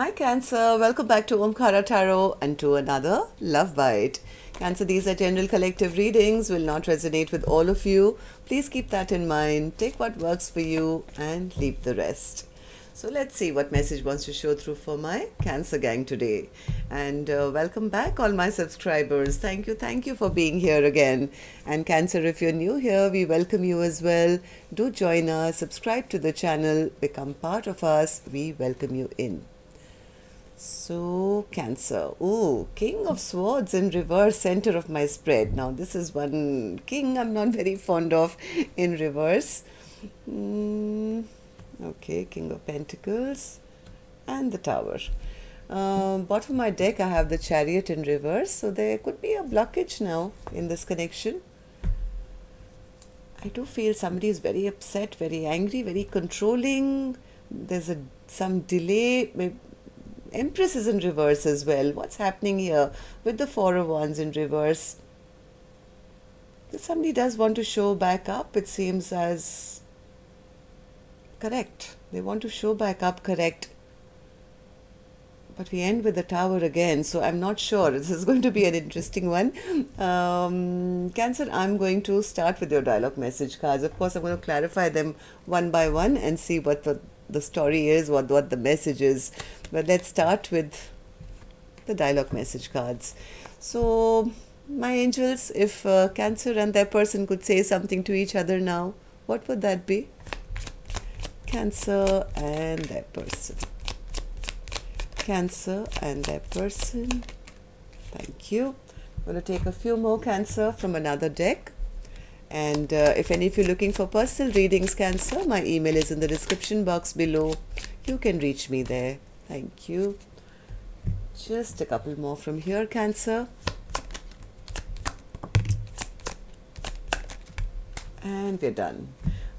Hi Cancer, welcome back to Omkara Tarot and to another Love Bite. Cancer, these are general collective readings, will not resonate with all of you. Please keep that in mind. Take what works for you and leave the rest. So let's see what message wants to show through for my Cancer gang today. And welcome back all my subscribers. Thank you for being here again. And Cancer, if you're new here, we welcome you as well. Do join us, subscribe to the channel, become part of us. We welcome you in. So Cancer, oh, King of Swords in reverse, center of my spread. Now this is one king I'm not very fond of in reverse. Okay, King of Pentacles and the Tower. Bottom of my deck, I have the Chariot in reverse. So there could be a blockage now in this connection. I do feel somebody is very upset, very angry, very controlling. There's some delay. Maybe Empress is in reverse as well. What's happening here with the Four of Wands in reverse? Somebody does want to show back up, it seems as... Correct. They want to show back up, correct. But we end with the Tower again, so I'm not sure. This is going to be an interesting one. Cancer, I'm going to start with your dialogue message cards. Of course, I'm going to clarify them one by one and see what the story is, what the message is. But let's start with the dialogue message cards. So, my angels, if Cancer and their person could say something to each other now, what would that be? Cancer and their person. Cancer and their person. Thank you. I'm going to take a few more, Cancer, from another deck. And if any of you are looking for personal readings, Cancer, my email is in the description box below. You can reach me there. Thank you. Just a couple more from here, Cancer. And we're done.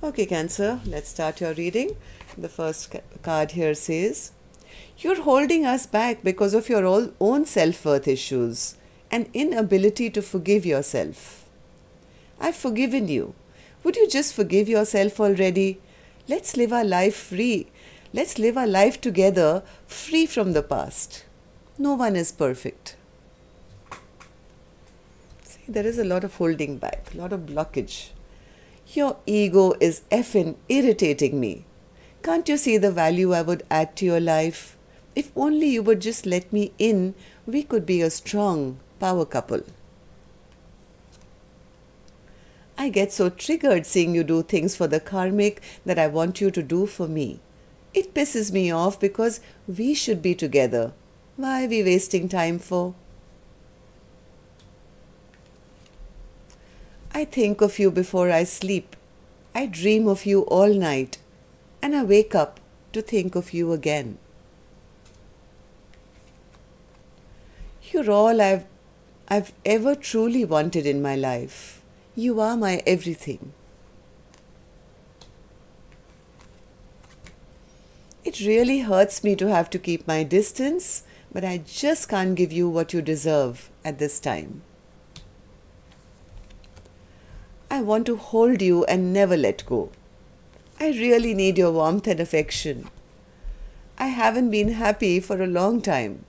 Okay, Cancer, let's start your reading. The first card here says, you're holding us back because of your own self-worth issues and inability to forgive yourself. I've forgiven you. Would you just forgive yourself already? Let's live our life free. Let's live our life together, free from the past. No one is perfect. See, there is a lot of holding back, a lot of blockage. Your ego is effing irritating me. Can't you see the value I would add to your life? If only you would just let me in, we could be a strong power couple. I get so triggered seeing you do things for the karmic that I want you to do for me. It pisses me off because we should be together. Why are we wasting time for? I think of you before I sleep. I dream of you all night, and I wake up to think of you again. You're all I've ever truly wanted in my life. You are my everything. It really hurts me to have to keep my distance, but I just can't give you what you deserve at this time. I want to hold you and never let go. I really need your warmth and affection. I haven't been happy for a long time.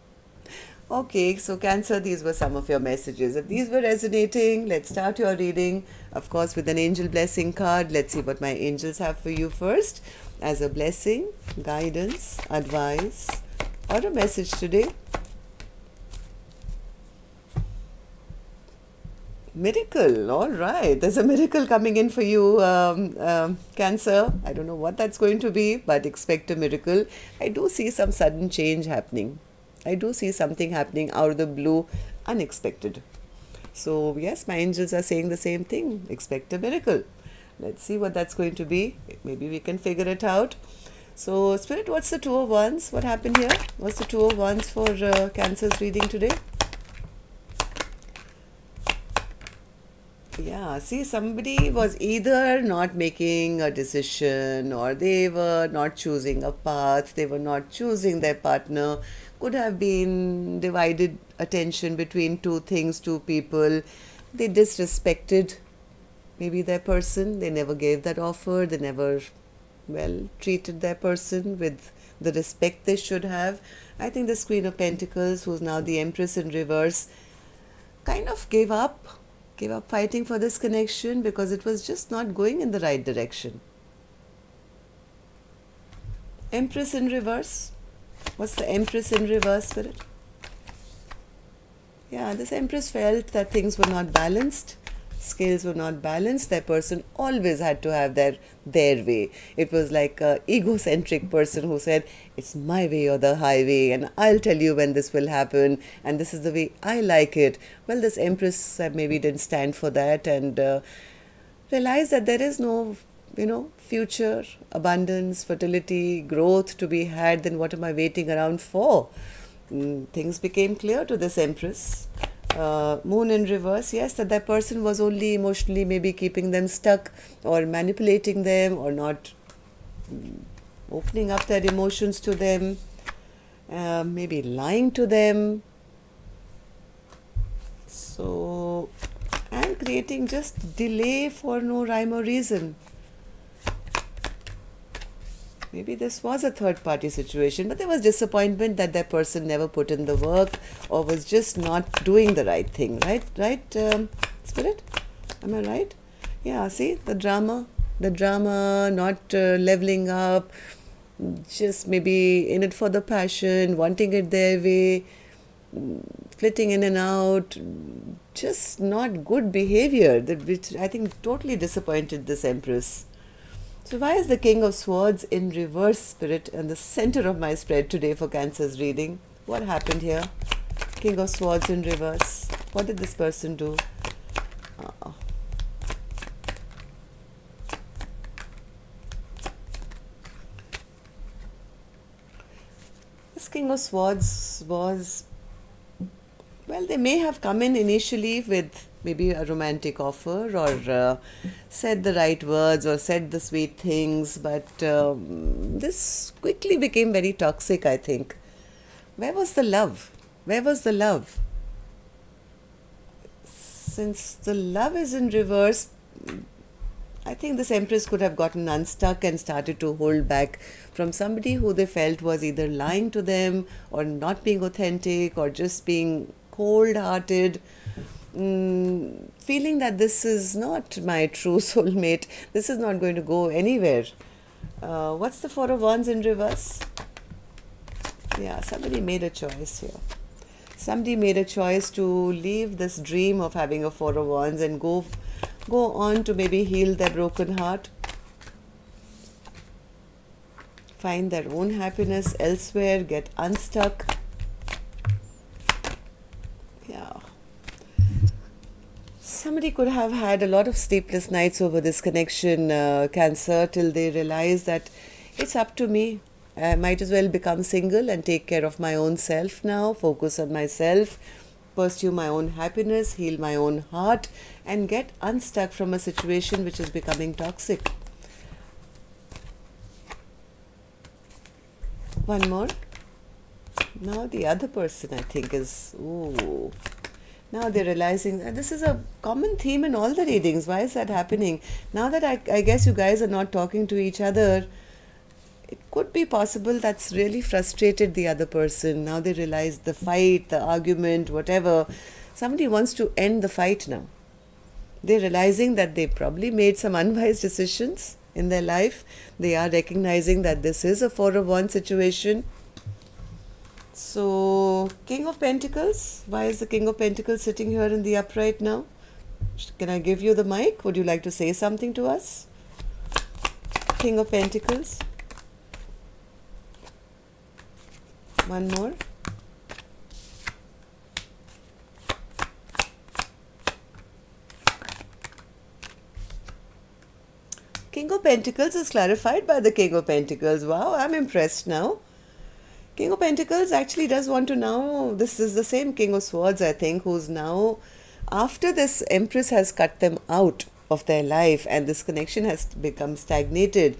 Okay, so Cancer, these were some of your messages. If these were resonating, let's start your reading. Of course, with an angel blessing card. Let's see what my angels have for you first. As a blessing, guidance, advice, or a message today. Miracle, all right. There's a miracle coming in for you, Cancer. I don't know what that's going to be, but expect a miracle. I do see some sudden change happening. I do see something happening out of the blue, unexpected. So, yes, my angels are saying the same thing. Expect a miracle. Let's see what that's going to be. Maybe we can figure it out. So, Spirit, what's the Two of Wands? What happened here? What's the Two of Wands for Cancer's reading today? Yeah, see, somebody was either not making a decision or they were not choosing a path, they were not choosing their partner. Could have been divided attention between two things, two people. They disrespected maybe their person, they never gave that offer, they never, well, treated their person with the respect they should have. I think this Queen of Pentacles, who's now the Empress in reverse, kind of gave up fighting for this connection because it was just not going in the right direction. Empress in reverse. What's the Empress in reverse, Spirit? Yeah, this Empress felt that things were not balanced. Scales were not balanced. That person always had to have their way. It was like an egocentric person who said, it's my way or the highway, and I'll tell you when this will happen, and this is the way I like it. Well, this Empress maybe didn't stand for that and realized that there is no, future, abundance, fertility, growth to be had. Then what am I waiting around for? Things became clear to this Empress. Moon in reverse, yes, that person was only emotionally maybe keeping them stuck or manipulating them or not opening up their emotions to them, maybe lying to them, so, and creating just delay for no rhyme or reason. Maybe this was a third-party situation, but there was disappointment that that person never put in the work or was just not doing the right thing, right? Right, Spirit? Am I right? Yeah, see, the drama, not leveling up, just maybe in it for the passion, wanting it their way, flitting in and out, just not good behavior, which I think totally disappointed this Empress. So why is the King of Swords in reverse, Spirit, in the center of my spread today for Cancer's reading? What happened here? King of Swords in reverse. What did this person do? This King of Swords was, well, they may have come in initially with maybe a romantic offer or said the right words or said the sweet things, but this quickly became very toxic, I think. Where was the love? Where was the love? Since the love is in reverse, I think this Empress could have gotten unstuck and started to hold back from somebody who they felt was either lying to them or not being authentic or just being cold-hearted. Feeling that this is not my true soulmate, this is not going to go anywhere. What's the Four of Wands in reverse? Yeah, somebody made a choice here. Somebody made a choice to leave this dream of having a Four of Wands and go on to maybe heal their broken heart, find their own happiness elsewhere, get unstuck. Yeah. Somebody could have had a lot of sleepless nights over this connection, Cancer, till they realize that it's up to me. I might as well become single and take care of my own self now, focus on myself, pursue my own happiness, heal my own heart, and get unstuck from a situation which is becoming toxic. One more. Now the other person, I think, is... Ooh. Now they're realizing that this is a common theme in all the readings. Why is that happening? Now that I guess you guys are not talking to each other, it could be possible that's really frustrated the other person. Now they realize the fight, the argument, whatever. Somebody wants to end the fight now. They're realizing that they probably made some unwise decisions in their life. They are recognizing that this is a Four of Wands situation. So, King of Pentacles, why is the King of Pentacles sitting here in the upright now? Can I give you the mic? Would you like to say something to us? King of Pentacles. One more. King of Pentacles is clarified by the King of Pentacles. Wow, I'm impressed now. King of Pentacles actually does want to know. This is the same King of Swords, I think, who's now, after this Empress has cut them out of their life and this connection has become stagnated.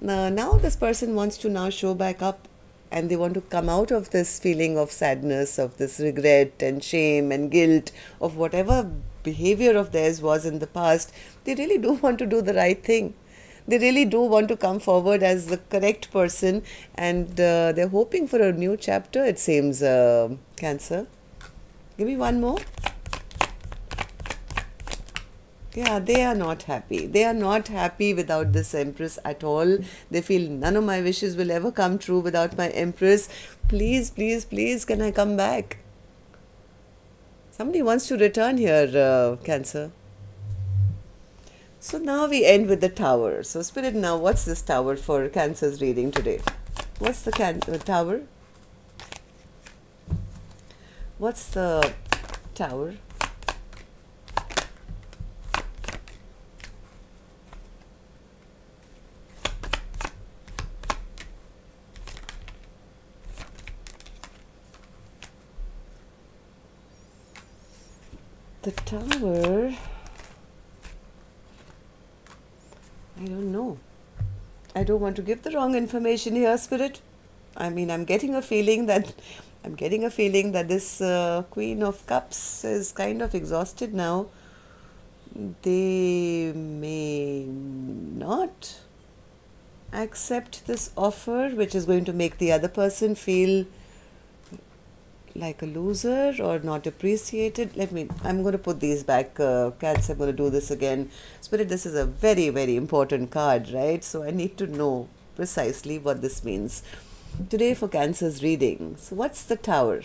Now this person wants to now show back up and they want to come out of this feeling of sadness, of this regret and shame and guilt, of whatever behavior of theirs was in the past. They really do want to do the right thing. they really do want to come forward as the correct person, and they're hoping for a new chapter, it seems, Cancer. Give me one more. Yeah, they are not happy. They are not happy without this Empress at all. They feel none of my wishes will ever come true without my Empress. Please, please, please, can I come back? Somebody wants to return here, Cancer. So now we end with the Tower. So Spirit, now what's this Tower for Cancer's reading today? What's the Tower? What's the Tower? The Tower, I don't know. I don't want to give the wrong information here, Spirit. I mean, I'm getting a feeling that this Queen of Cups is kind of exhausted now. They may not accept this offer, which is going to make the other person feel like a loser or not appreciated. I'm going to put these back, Cats. I'm going to do this again. Spirit, this is a very, very important card, right? So I need to know precisely what this means today for Cancer's reading. So what's the Tower?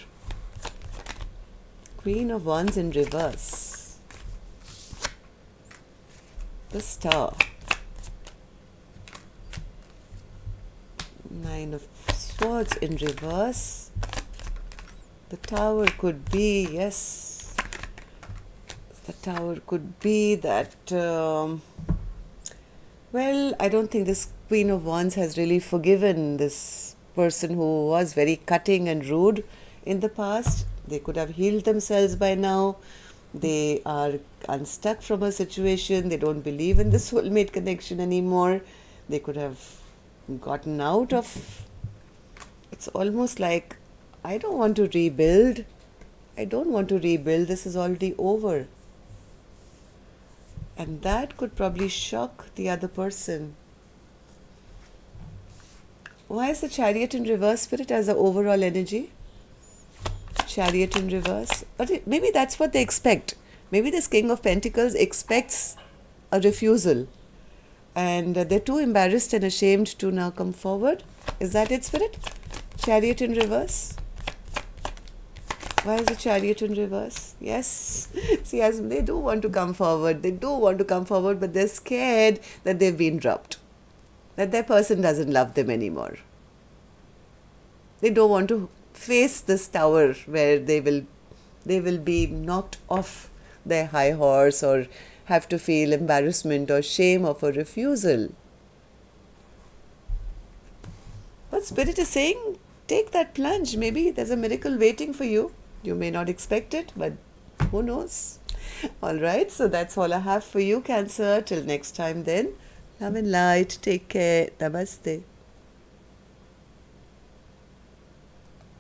Queen of Wands in reverse. The Star. Nine of Swords in reverse. The Tower could be, yes, the Tower could be that, well, I don't think this Queen of Wands has really forgiven this person who was very cutting and rude in the past. They could have healed themselves by now. They are unstuck from a situation. They don't believe in the soulmate connection anymore. They could have gotten out of, it's almost like, I don't want to rebuild. I don't want to rebuild. This is already over. And that could probably shock the other person. Why is the Chariot in reverse, Spirit, as the overall energy? Chariot in reverse. But maybe that's what they expect. Maybe this King of Pentacles expects a refusal. And they're too embarrassed and ashamed to now come forward. Is that it, Spirit? Chariot in reverse. Why is the Chariot in reverse? Yes. See, as they do want to come forward. They do want to come forward, but they're scared that they've been dropped. That their person doesn't love them anymore. They don't want to face this Tower where they will be knocked off their high horse or have to feel embarrassment or shame of a refusal. But Spirit is saying, take that plunge. Maybe there's a miracle waiting for you. You may not expect it, but who knows? All right, so that's all I have for you, Cancer. Till next time then, love and light. Take care. Namaste.